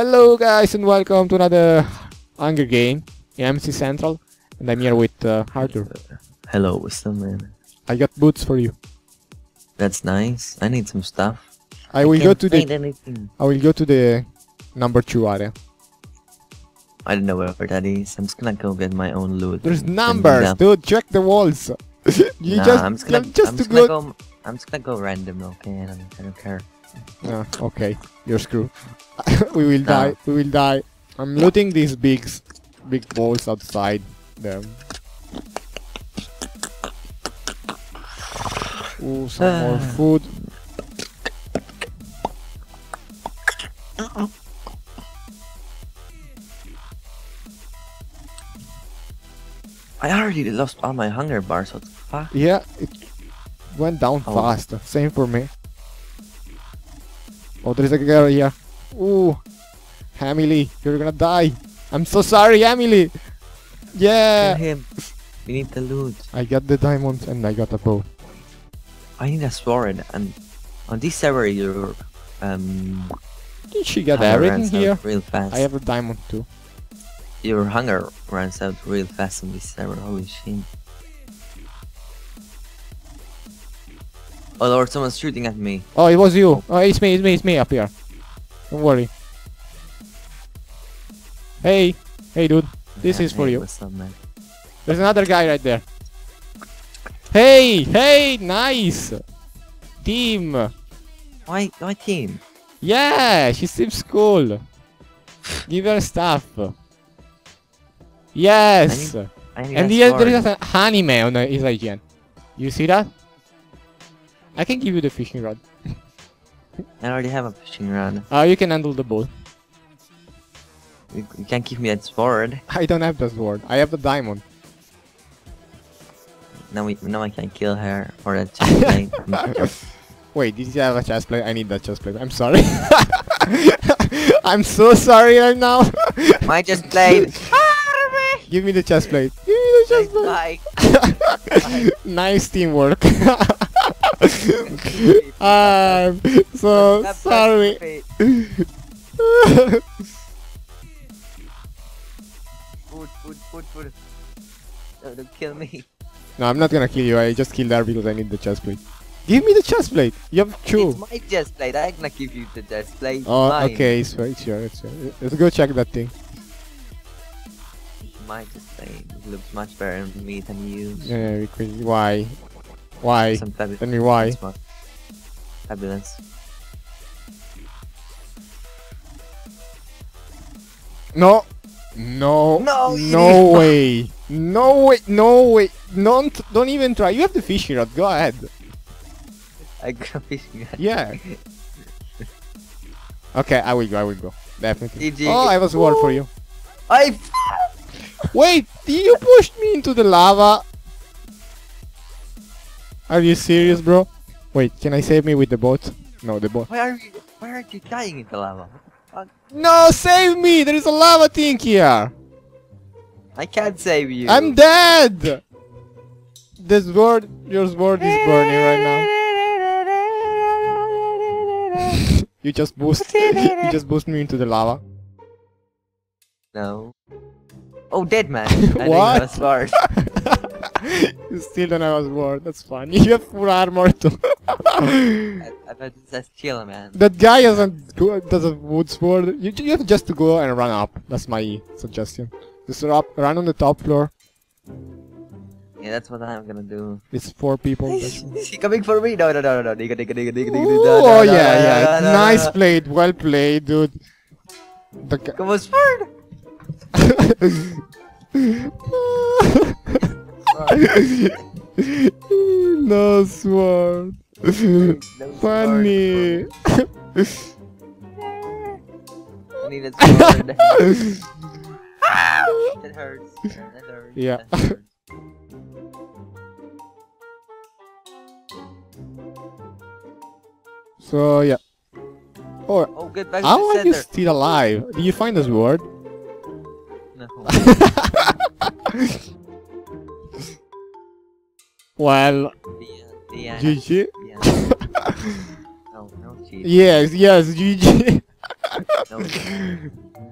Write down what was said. Hello guys and welcome to another Hunger Game in MC Central, and I'm here with Arthur. Hello, what's up, man? I got boots for you. That's nice. I need some stuff. I will go to the number 2 area. I don't know where that is. I'm just gonna go get my own loot. There's numbers, dude. Check the walls. I'm just gonna go random, okay? I don't care. Okay, you're screwed. We will die. I'm looting these big balls outside them. Ooh, some more food. I already lost all my hunger bars, what the fuck? Yeah, it went down fast. Same for me. Oh, there's a girl here. Ooh, Emily, you're gonna die. I'm so sorry, Emily. Yeah. Kill him. We need the loot. I got the diamonds and I got a bow. I need a sword. And on this server, you're Did she get everything here? Real fast. I have a diamond too. Your hunger runs out real fast on this server. Holy shit. Oh Lord, someone's shooting at me. Oh, it was you. Oh, it's me up here. Don't worry. Hey dude, this is for you. What's up, man? There's another guy right there. Hey, nice! Team! Why team? Yeah, she seems cool. Give her stuff. Yes! I need and there is an anime on his IGN. You see that? I can give you the fishing rod. I already have a fishing rod. Oh, you can handle the boat. You can't give me that sword. I don't have the sword. I have the diamond. Now I can kill her or that chestplate. Wait, did you have a chestplate? I need that chestplate. I'm sorry. I'm so sorry right now. My chestplate. Give me the chestplate. Give me the chestplate. Nice teamwork. I'm so sorry. Food. No, don't kill me. No, I'm not gonna kill you. I just killed her because I need the chestplate. Give me the chestplate. You have two. It's my chestplate. I'm gonna give you the chestplate. Oh, mine. Okay. It's right here. Let's go check that thing. My chestplate looks much better on me than you. Yeah, because why? Why? Tell me why. Fabulous. No way. No way. Don't even try. You have the fishing rod. Go ahead. I got fishing rod. Yeah. Okay, I will go. Definitely. EG. Oh, I was war for you. Wait, you pushed me into the lava. Are you serious, bro? Wait, can I save me with the boat? No, the boat. Why aren't you dying in the lava? No, save me! There is a lava thing here! I can't save you. I'm dead! Your sword is burning right now. you just boost me into the lava. No. Oh, dead man! What? You still don't have a sword, that's funny. You have full armor too. That's chill, man. That guy doesn't wood sword. You have just to go and run up. That's my suggestion. Just run on the top floor. Yeah, that's what I'm gonna do. It's 4 people. Is he coming for me? No. Oh yeah. Nice played, well played, dude. Come on, sword! No sword. No funny. I need a sword. It hurts. Yeah. So yeah. Oh, get back to the center. How are you still alive? Did you find a sword? No. Well, GG. Yes, GG. No,